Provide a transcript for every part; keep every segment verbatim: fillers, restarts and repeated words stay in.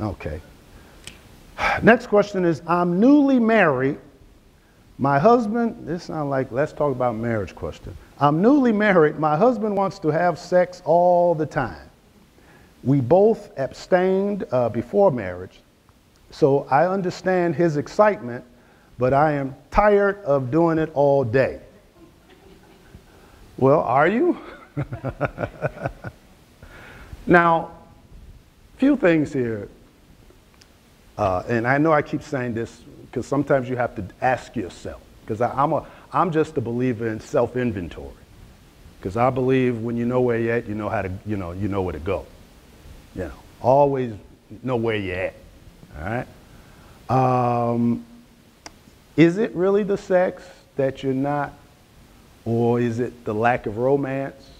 Okay. Next question is, I'm newly married. My husband, this sounds like, let's talk about marriage question. I'm newly married. My husband wants to have sex all the time. We both abstained uh, before marriage, so I understand his excitement, but I am tired of doing it all day. Well, are you? Now, few things here, uh, and I know I keep saying this because sometimes you have to ask yourself, because I'm, a, I'm just a believer in self-inventory, because I believe when you know where you're at, you know how to, you know, you know where to go. You know, always know where you're at, all right? Um, is it really the sex that you're not, or is it the lack of romance?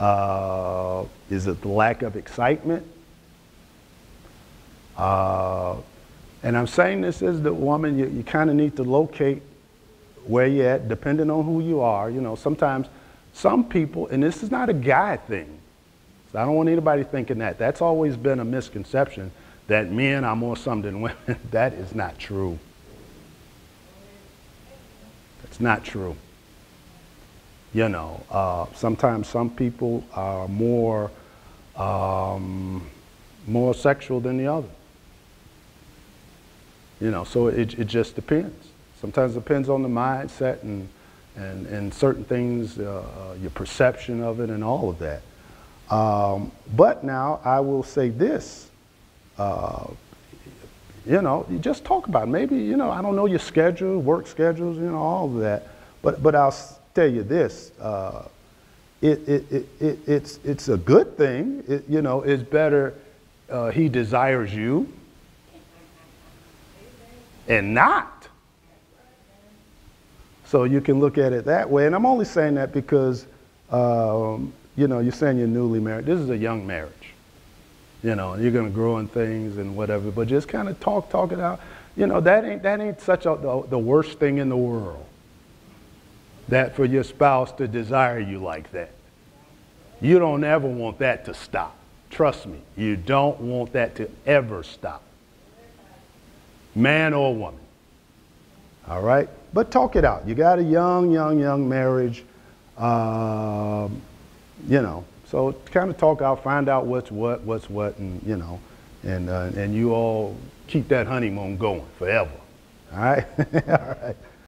Uh, is it the lack of excitement? Uh, and I'm saying this as the woman, you, you kind of need to locate where you're at, depending on who you are. You know, sometimes some people, and this is not a guy thing, so I don't want anybody thinking that. That's always been a misconception that men are more some than women. That is not true. That's not true. You know, uh, sometimes some people are more, um, more sexual than the other. You know, so it, it just depends. Sometimes it depends on the mindset and, and, and certain things, uh, your perception of it and all of that. Um, but now I will say this, uh, you know, you just talk about it. Maybe, you know, I don't know your schedule, work schedules, you know, all of that. But, but I'll tell you this, uh, it, it, it, it, it's, it's a good thing, it, you know, it's better uh, he desires you and not. So you can look at it that way, and I'm only saying that because, um, you know, you're saying you're newly married. This is a young marriage, you know, and you're going to grow in things and whatever, but just kind of talk, talk it out. You know, that ain't, that ain't such a, the, the worst thing in the world, that for your spouse to desire you like that. You don't ever want that to stop. Trust me, you don't want that to ever stop. Man or woman, all right? But talk it out. You got a young, young, young marriage, uh, you know, so kind of talk out, find out what's what, what's what, and you know, and, uh, and you all keep that honeymoon going forever, all right? All right.